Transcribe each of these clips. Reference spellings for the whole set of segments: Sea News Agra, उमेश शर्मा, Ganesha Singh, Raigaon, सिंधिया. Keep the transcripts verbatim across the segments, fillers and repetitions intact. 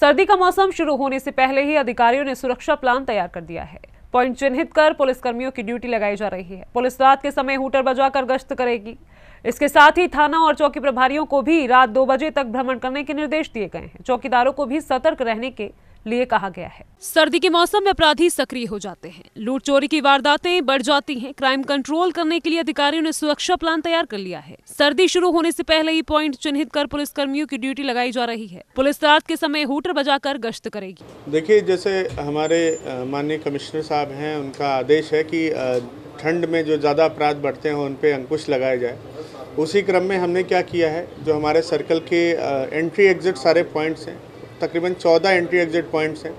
सर्दी का मौसम शुरू होने से पहले ही अधिकारियों ने सुरक्षा प्लान तैयार कर दिया है। पॉइंट चिन्हित कर पुलिस कर्मियों की ड्यूटी लगाई जा रही है। पुलिस रात के समय हूटर बजाकर गश्त करेगी। इसके साथ ही थाना और चौकी प्रभारियों को भी रात दो बजे तक भ्रमण करने के निर्देश दिए गए हैं। चौकीदारों को भी सतर्क रहने के लिए कहा गया है। सर्दी के मौसम में अपराधी सक्रिय हो जाते हैं, लूट चोरी की वारदातें बढ़ जाती हैं। क्राइम कंट्रोल करने के लिए अधिकारियों ने सुरक्षा प्लान तैयार कर लिया है। सर्दी शुरू होने से पहले ही पॉइंट चिन्हित कर पुलिस कर्मियों की ड्यूटी लगाई जा रही है। पुलिस रात के समय हूटर बजाकर गश्त करेगी। देखिए, जैसे हमारे माननीय कमिश्नर साहब हैं, उनका आदेश है कि ठंड में जो ज़्यादा अपराध बढ़ते हैं उन पर अंकुश लगाया जाए। उसी क्रम में हमने क्या किया है, जो हमारे सर्कल के एंट्री एग्जिट सारे पॉइंट्स हैं, तकरीबन चौदह एंट्री एग्जिट पॉइंट्स हैं,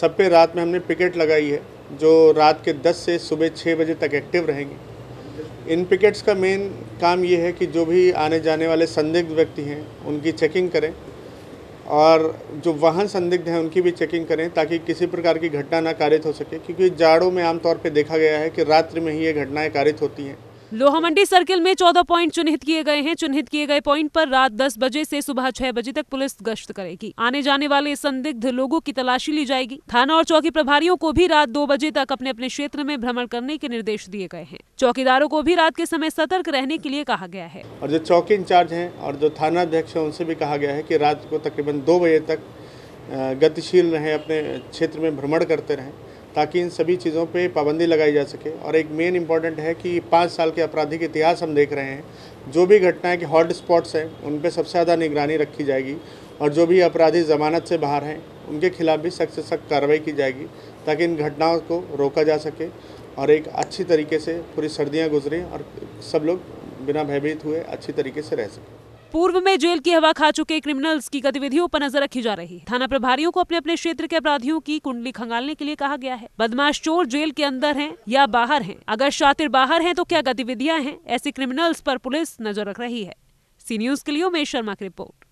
सब पे रात में हमने पिकेट लगाई है जो रात के दस से सुबह छः बजे तक एक्टिव रहेंगे। इन पिकेट्स का मेन काम ये है कि जो भी आने जाने वाले संदिग्ध व्यक्ति हैं उनकी चेकिंग करें और जो वाहन संदिग्ध हैं उनकी भी चेकिंग करें, ताकि किसी प्रकार की घटना ना कारित हो सके, क्योंकि जाड़ों में आमतौर पर देखा गया है कि रात्रि में ही ये घटनाएँ कारित होती हैं। लोहा मंडी सर्किल में चौदह पॉइंट चिन्हित किए गए हैं। चिन्हित किए गए पॉइंट पर रात दस बजे से सुबह छह बजे तक पुलिस गश्त करेगी। आने जाने वाले संदिग्ध लोगों की तलाशी ली जाएगी। थाना और चौकी प्रभारियों को भी रात दो बजे तक अपने अपने क्षेत्र में भ्रमण करने के निर्देश दिए गए हैं। चौकीदारों को भी रात के समय सतर्क रहने के लिए कहा गया है। और जो चौकी इंचार्ज है और जो थाना अध्यक्ष है उनसे भी कहा गया है की रात को तकरीबन दो बजे तक गतिशील रहे, अपने क्षेत्र में भ्रमण करते रहें, ताकि इन सभी चीज़ों पे पाबंदी लगाई जा सके। और एक मेन इम्पॉर्टेंट है कि पाँच साल के अपराधी के इतिहास हम देख रहे हैं, जो भी घटनाएं के हॉट स्पॉट्स हैं उन पे सबसे ज़्यादा निगरानी रखी जाएगी और जो भी अपराधी ज़मानत से बाहर हैं उनके खिलाफ भी सख्त से सख्त कार्रवाई की जाएगी, ताकि इन घटनाओं को रोका जा सके और एक अच्छी तरीके से पूरी सर्दियाँ गुजरें और सब लोग बिना भयभीत हुए अच्छी तरीके से रह सकें। पूर्व में जेल की हवा खा चुके क्रिमिनल्स की गतिविधियों पर नजर रखी जा रही है। थाना प्रभारियों को अपने अपने क्षेत्र के अपराधियों की कुंडली खंगालने के लिए कहा गया है। बदमाश चोर जेल के अंदर हैं या बाहर हैं, अगर शातिर बाहर हैं तो क्या गतिविधियां हैं, ऐसे क्रिमिनल्स पर पुलिस नजर रख रही है। सी न्यूज के लिए उमेश शर्मा की रिपोर्ट।